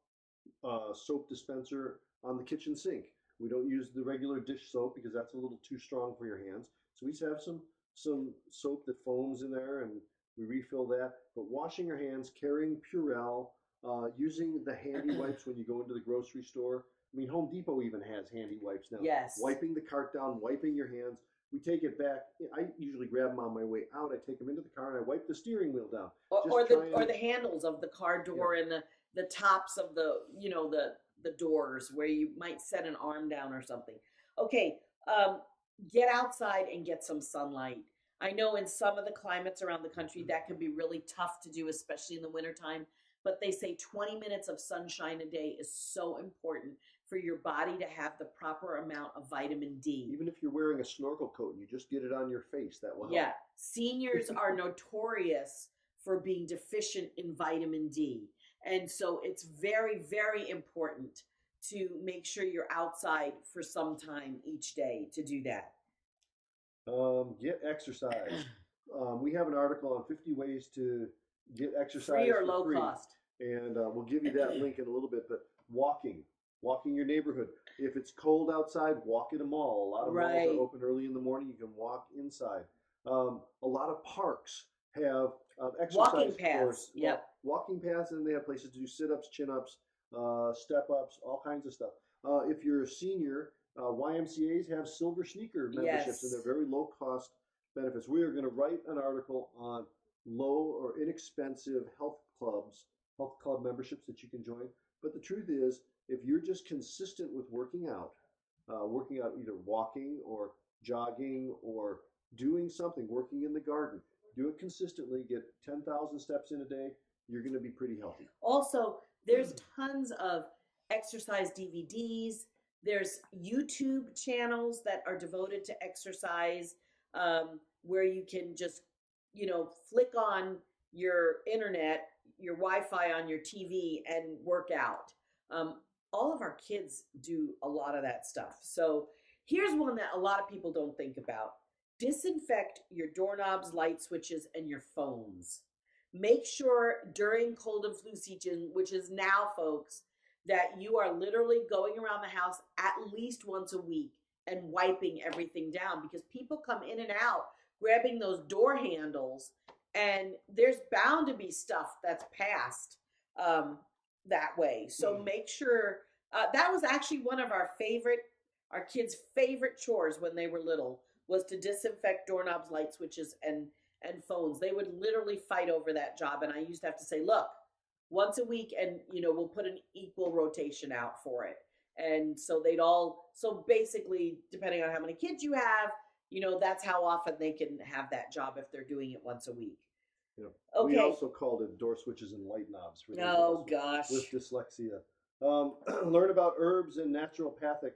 uh, soap dispenser on the kitchen sink. We don't use the regular dish soap because that's a little too strong for your hands. So we just have some some soap that foams in there, and we refill that. But washing your hands, carrying Purell, Uh, using the handy wipes when you go into the grocery store. I mean, Home Depot even has handy wipes now. Yes. Wiping the cart down, wiping your hands. We take it back. I usually grab them on my way out. I take them into the car and I wipe the steering wheel down. Or, or the and... or the handles of the car door, yeah. and the, the tops of the, you know, the, the doors where you might set an arm down or something. Okay, um, get outside and get some sunlight. I know in some of the climates around the country that can be really tough to do, especially in the wintertime. But they say twenty minutes of sunshine a day is so important for your body to have the proper amount of vitamin D. Even if you're wearing a snorkel coat and you just get it on your face, that will help. Yeah. Seniors are notorious for being deficient in vitamin D. And so it's very, very important to make sure you're outside for some time each day to do that. Um, get exercise. um, we have an article on fifty ways to get exercise free or low free. cost, and uh, we'll give you that link in a little bit. But walking, walking your neighborhood. If it's cold outside, walk in a mall. A lot of right. malls are open early in the morning. You can walk inside. Um, a lot of parks have uh, exercise walking paths. Yep. Walking paths, and they have places to do sit-ups, chin-ups, uh, step-ups, all kinds of stuff. Uh, if you're a senior, uh, Y M C A's have silver sneaker memberships, yes. and they're very low-cost benefits. We are going to write an article on low or inexpensive health clubs, health club memberships that you can join. But the truth is, if you're just consistent with working out, uh, working out either walking or jogging or doing something, working in the garden, do it consistently, get ten thousand steps in a day, you're going to be pretty healthy. Also, there's tons of exercise D V Ds. There's YouTube channels that are devoted to exercise, um, where you can just you know, flick on your internet, your Wi-Fi on your T V and work out. Um, all of our kids do a lot of that stuff. So here's one that a lot of people don't think about. Disinfect your doorknobs, light switches, and your phones. Make sure during cold and flu season, which is now, folks, that you are literally going around the house at least once a week and wiping everything down, because people come in and out grabbing those door handles, and there's bound to be stuff that's passed um, that way. So mm. make sure, uh, that was actually one of our favorite, our kids' favorite chores when they were little, was to disinfect doorknobs, light switches, and and phones. They would literally fight over that job. And I used to have to say, look, once a week, and you know, we'll put an equal rotation out for it. And so they'd all, so basically, depending on how many kids you have, you know, that's how often they can have that job if they're doing it once a week. Yeah. Okay. We also called it door switches and light knobs for those oh, gosh. with dyslexia. Um, learn about herbs and naturopathic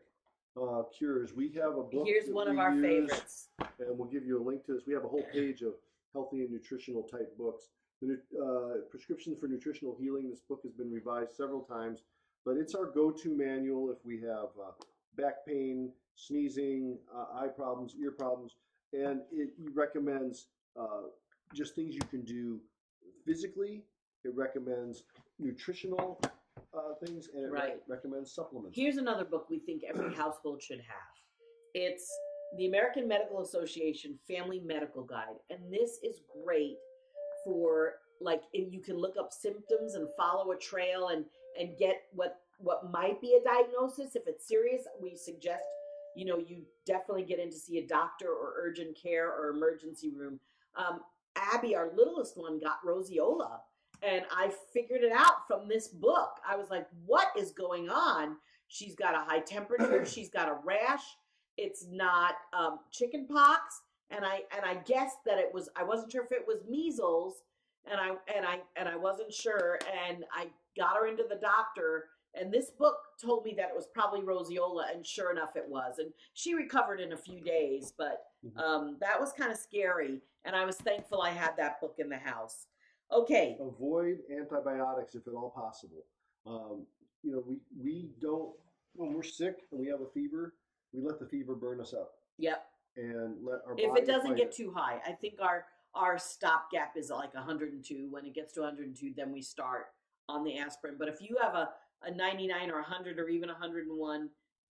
uh, cures. We have a book. Here's one of our use, favorites. And we'll give you a link to this. We have a whole page of healthy and nutritional type books. The uh, Prescriptions for Nutritional Healing, this book has been revised several times, but it's our go-to manual if we have uh, back pain, sneezing, uh, eye problems, ear problems, and it recommends uh, just things you can do physically. It recommends nutritional uh, things, and it right. re- recommends supplements. Here's another book we think every household should have. It's the American Medical Association Family Medical Guide, and this is great for, like, if you can look up symptoms and follow a trail and and get what what might be a diagnosis. If it's serious, we suggest, you know, you definitely get in to see a doctor or urgent care or emergency room. Um, Abby, our littlest one, got roseola, and I figured it out from this book. I was like, what is going on? She's got a high temperature. She's got a rash. It's not um, chicken pox. And I and I guessed that it was, I wasn't sure if it was measles, and I and I and I wasn't sure, and I got her into the doctor, and this book told me that it was probably roseola, and sure enough it was, and she recovered in a few days, but um, that was kind of scary, and I was thankful I had that book in the house. Okay. Avoid antibiotics if at all possible. Um, you know, we we don't, when we're sick and we have a fever, we let the fever burn us up. Yep. And let our if it doesn't get it. too high, I think our our stop gap is like one hundred two. When it gets to one hundred two, then we start on the aspirin. But if you have a, a ninety-nine or one hundred or even one hundred one,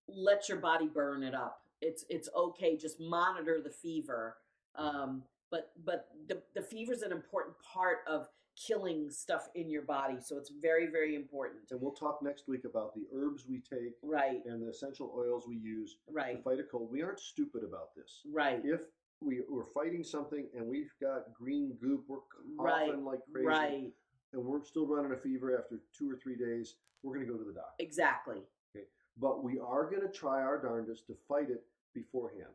let your body burn it up. It's it's okay. Just monitor the fever. Um, but but the the fever is an important part of killing stuff in your body, so it's very very important. And we'll talk next week about the herbs we take, right, and the essential oils we use, right, to fight a cold. We aren't stupid about this, right? If we we're fighting something and we've got green goop, we're coughing right. like crazy, right, and we're still running a fever after two or three days, we're going to go to the doctor. Exactly. Okay, but we are going to try our darndest to fight it beforehand.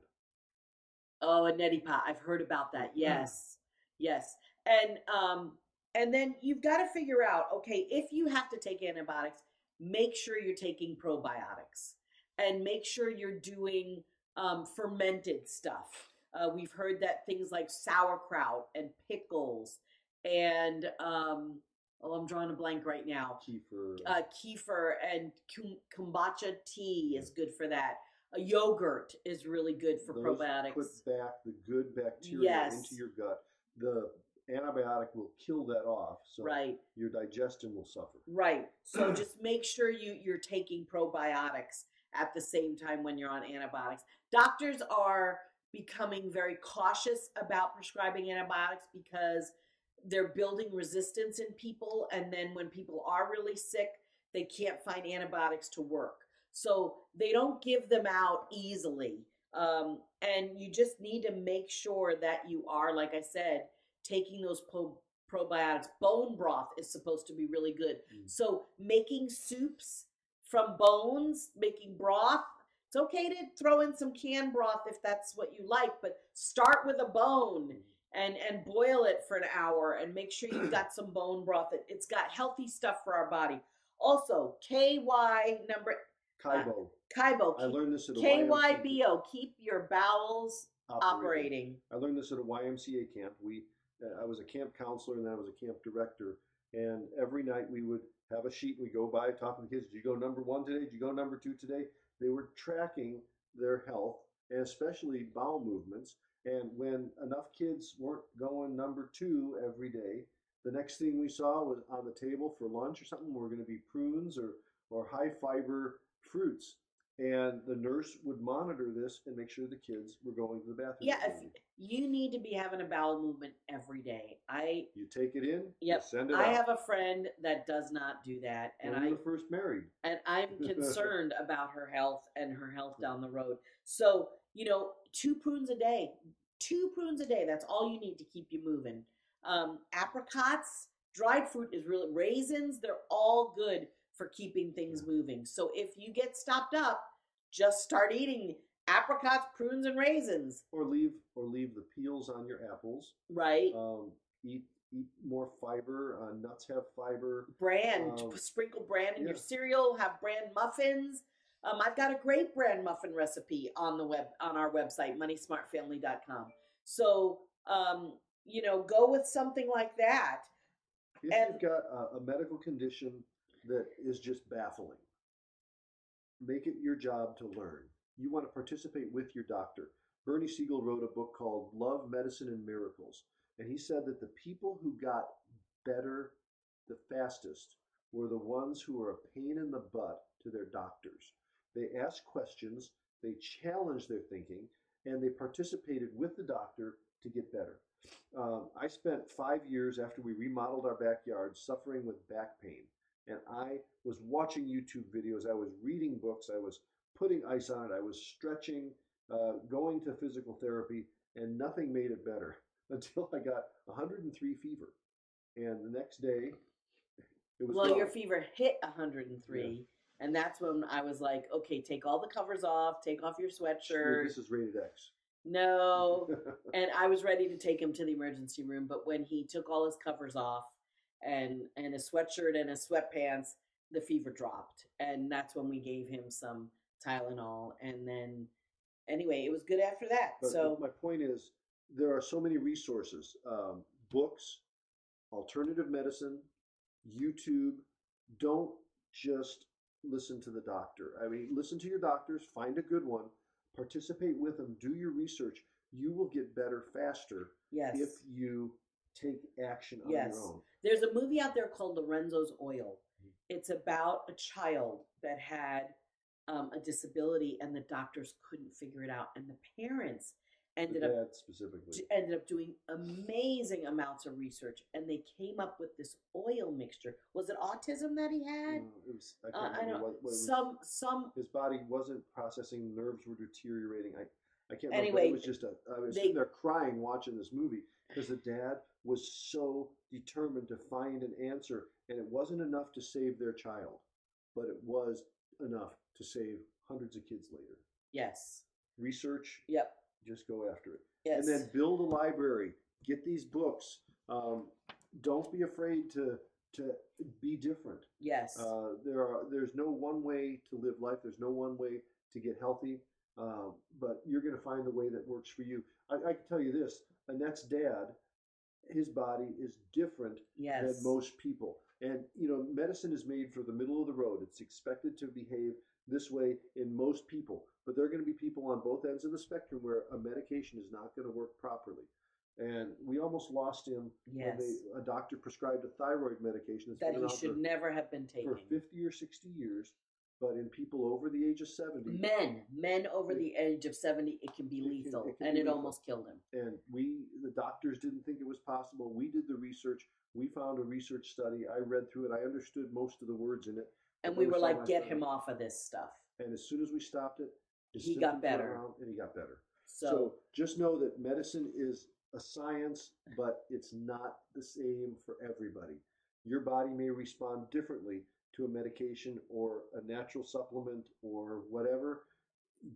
Oh, a neti pot. I've heard about that. Yes, yeah. yes, and um. And then you've got to figure out, okay, if you have to take antibiotics, make sure you're taking probiotics and make sure you're doing um, fermented stuff. Uh, we've heard that things like sauerkraut and pickles and, um, oh, I'm drawing a blank right now. Kefir. Uh, kefir and kombucha tea is good for that. A yogurt is really good for Those probiotics. Put back the good bacteria yes. into your gut. The antibiotic will kill that off, so right. your digestion will suffer. Right. So just make sure you, you're taking probiotics at the same time when you're on antibiotics. Doctors are becoming very cautious about prescribing antibiotics because they're building resistance in people, and then when people are really sick, they can't find antibiotics to work. So they don't give them out easily. Um, and you just need to make sure that you are, like I said, taking those po- probiotics. Bone broth is supposed to be really good. Mm. So making soups from bones, making broth, it's okay to throw in some canned broth if that's what you like, but start with a bone and, and boil it for an hour and make sure you've got some bone broth. It, it's got healthy stuff for our body. Also, K Y number... KYBO. Uh, KYBO. I learned this at a K Y B O. Keep your bowels operating. operating. I learned this at a Y M C A camp. We I was a camp counselor, and then I was a camp director, And every night we would have a sheet. We go by top of the kids. Did you go number one today? Did you go number two today? They were tracking their health, and especially bowel movements. And when enough kids weren't going number two every day, the next thing we saw was on the table for lunch or something were going to be prunes or, or high fiber fruits. And the nurse would monitor this and make sure the kids were going to the bathroom. Yes, you need to be having a bowel movement every day. I You take it in, yep, you send it I out. Have a friend that does not do that. And I was first married. And I'm concerned about her health and her health down the road. So, you know, two prunes a day, two prunes a day, that's all you need to keep you moving. Um, apricots, dried fruit is really, raisins, they're all good for keeping things moving. So if you get stopped up, just start eating apricots, prunes, and raisins. Or leave or leave the peels on your apples. Right. Um, eat eat more fiber. Uh, nuts have fiber. Bran. Um, sprinkle bran in yeah. your cereal. Have bran muffins. Um, I've got a great bran muffin recipe on the web on our website, money smart family dot com. So um, you know, go with something like that. If and, you've got a, a medical condition that is just baffling, make it your job to learn. You want to participate with your doctor. Bernie Siegel wrote a book called Love, Medicine, and Miracles. And he said that the people who got better the fastest were the ones who were a pain in the butt to their doctors. They asked questions, they challenged their thinking, and they participated with the doctor to get better. Um, I spent five years after we remodeled our backyard suffering with back pain. And I was watching YouTube videos, I was reading books, I was putting ice on it, I was stretching, uh, going to physical therapy, and nothing made it better until I got one hundred three fever. And the next day, it was Well, gone. Your fever hit one hundred three, yeah. And that's when I was like, okay, take all the covers off, take off your sweatshirt. Yeah, this is rated X. No, and I was ready to take him to the emergency room, but when he took all his covers off, and and a sweatshirt and a sweatpants, the fever dropped. And that's when we gave him some Tylenol. And then, anyway, it was good after that. But so my point is, there are so many resources, um, books, alternative medicine, YouTube. Don't just listen to the doctor. I mean, listen to your doctors, find a good one, participate with them, do your research. You will get better faster yes. if you take action on yes. your own. There's a movie out there called Lorenzo's Oil. It's about a child that had um, a disability, and the doctors couldn't figure it out. And the parents ended up specifically ended up doing amazing amounts of research, and they came up with this oil mixture. Was it autism that he had? Mm, it was, I can't uh, remember I what, what some was, some his body wasn't processing. Nerves were deteriorating. I I can't remember. Anyway, it was just a. I was they, sitting there crying watching this movie because the dad was so determined to find an answer, and it wasn't enough to save their child, but it was enough to save hundreds of kids later. Yes. Research. Yep. Just go after it. Yes. And then build a library. Get these books. Um, don't be afraid to to be different. Yes. Uh, there are. There's no one way to live life. There's no one way to get healthy. Um, but you're going to find the way that works for you. I, I can tell you this. Annette's dad, his body is different yes. than most people. And, you know, medicine is made for the middle of the road. It's expected to behave this way in most people. But there are going to be people on both ends of the spectrum where a medication is not going to work properly. And we almost lost him yes. when they, a doctor prescribed a thyroid medication. That he should never have been taking. For fifty or sixty years. But in people over the age of seventy. Men. Men over it, the age of seventy, it can be it lethal. Can, it can and be it lethal. Almost killed him. And we, the doctors didn't think it was possible. We did the research. We found a research study. I read through it. I understood most of the words in it. And we were like, get him off of this stuff. And as soon as we stopped it, he got better. And he got better. So, so just know that medicine is a science, but it's not the same for everybody. Your body may respond differently to a medication or a natural supplement or whatever.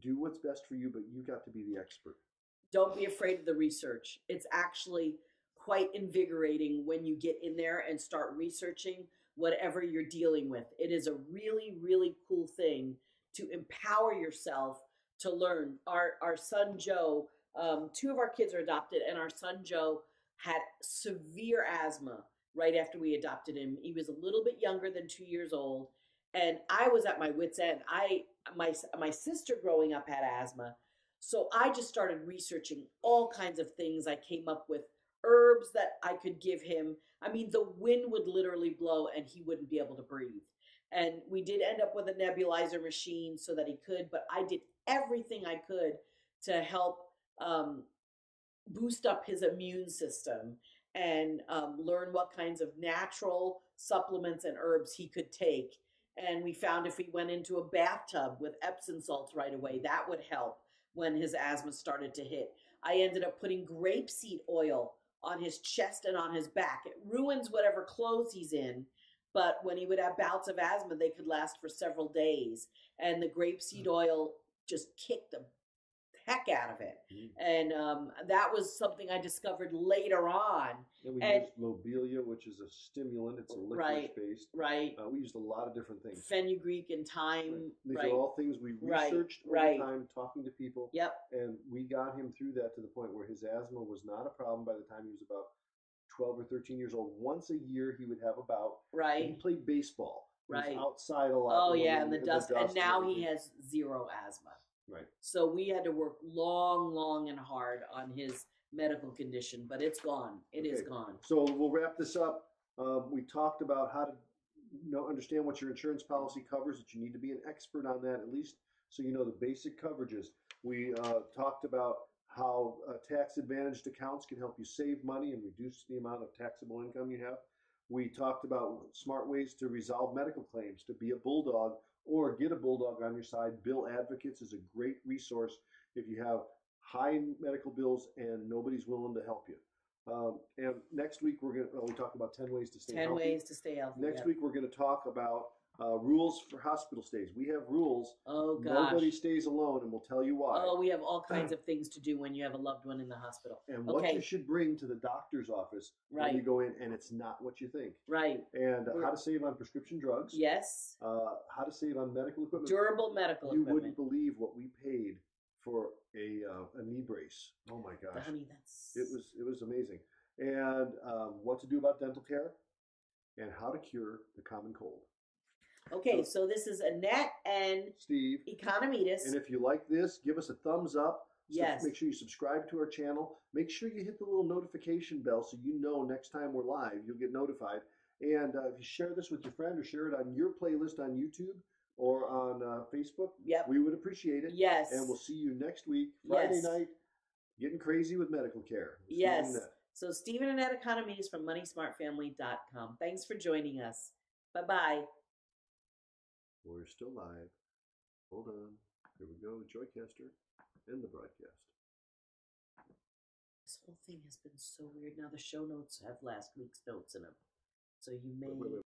Do what's best for you, but you've got to be the expert. Don't be afraid of the research. It's actually quite invigorating when you get in there and start researching whatever you're dealing with. It is a really, really cool thing to empower yourself to learn. Our, our son, Joe, um, two of our kids are adopted, and our son, Joe, had severe asthma. right after we adopted him. He was a little bit younger than two years old. And I was at my wit's end. I, my, my sister growing up had asthma. So I just started researching all kinds of things. I came up with herbs that I could give him. I mean, the wind would literally blow and he wouldn't be able to breathe. And we did end up with a nebulizer machine so that he could, but I did everything I could to help um, boost up his immune system and um, learn what kinds of natural supplements and herbs he could take. And we found if he went into a bathtub with Epsom salts right away, that would help when his asthma started to hit. I ended up putting grapeseed oil on his chest and on his back. It ruins whatever clothes he's in, but when he would have bouts of asthma, they could last for several days. And the grapeseed oil just kicked the heck out of it. Mm-hmm. And um, that was something I discovered later on. Yeah, we and, used lobelia, which is a stimulant. It's a licorice-based. Right, right. Uh, we used a lot of different things. Fenugreek and thyme. Right. These right. are all things we researched right. over right. time, talking to people. Yep. And we got him through that to the point where his asthma was not a problem by the time he was about twelve or thirteen years old. Once a year, he would have a bout. Right. And he played baseball. Right. He was outside a lot. Oh, yeah, and the, the dust. And now he has zero asthma. Right. So we had to work long, long and hard on his medical condition, but it's gone. It okay. is gone. So we'll wrap this up. Uh, we talked about how to you know, understand what your insurance policy covers, that you need to be an expert on that, at least so you know the basic coverages. We uh, talked about how uh, tax-advantaged accounts can help you save money and reduce the amount of taxable income you have. We talked about smart ways to resolve medical claims, to be a bulldog, or get a bulldog on your side. Bill Advocates is a great resource if you have high medical bills and nobody's willing to help you. Um, and next week, we're going to well, we talk about ten ways to stay healthy. ten ways to stay healthy. Next yeah. week, we're going to talk about uh, rules for hospital stays. We have rules. Oh, gosh. Nobody stays alone, and we'll tell you why. Oh, we have all kinds of things to do when you have a loved one in the hospital. And what okay. you should bring to the doctor's office right. when you go in, and it's not what you think. Right. And uh, how to save on prescription drugs. Yes. Uh, how to save on medical equipment. Durable medical you equipment. You wouldn't believe what we paid for a uh, a knee brace. Oh my gosh. Honey, that's... It was it was amazing. And um, what to do about dental care and how to cure the common cold. Okay, so, so this is Annette and Steve Economides. And if you like this, give us a thumbs up. Yes. Make sure you subscribe to our channel. Make sure you hit the little notification bell so you know next time we're live, you'll get notified. And uh, if you share this with your friend or share it on your playlist on YouTube, or on uh, Facebook, yep. we would appreciate it. Yes. And we'll see you next week, Friday yes. night, getting crazy with medical care. We'll yes. So Steve and Annette Economides from Money Smart Family dot com. Thanks for joining us. Bye-bye. We're still live. Hold on. Here we go, the Joycaster and the broadcast. This whole thing has been so weird. Now the show notes have last week's notes in them. So you may... Wait, wait, wait.